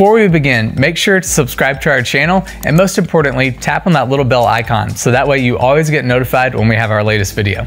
Before we begin, make sure to subscribe to our channel, and most importantly, tap on that little bell icon so that way you always get notified when we have our latest video.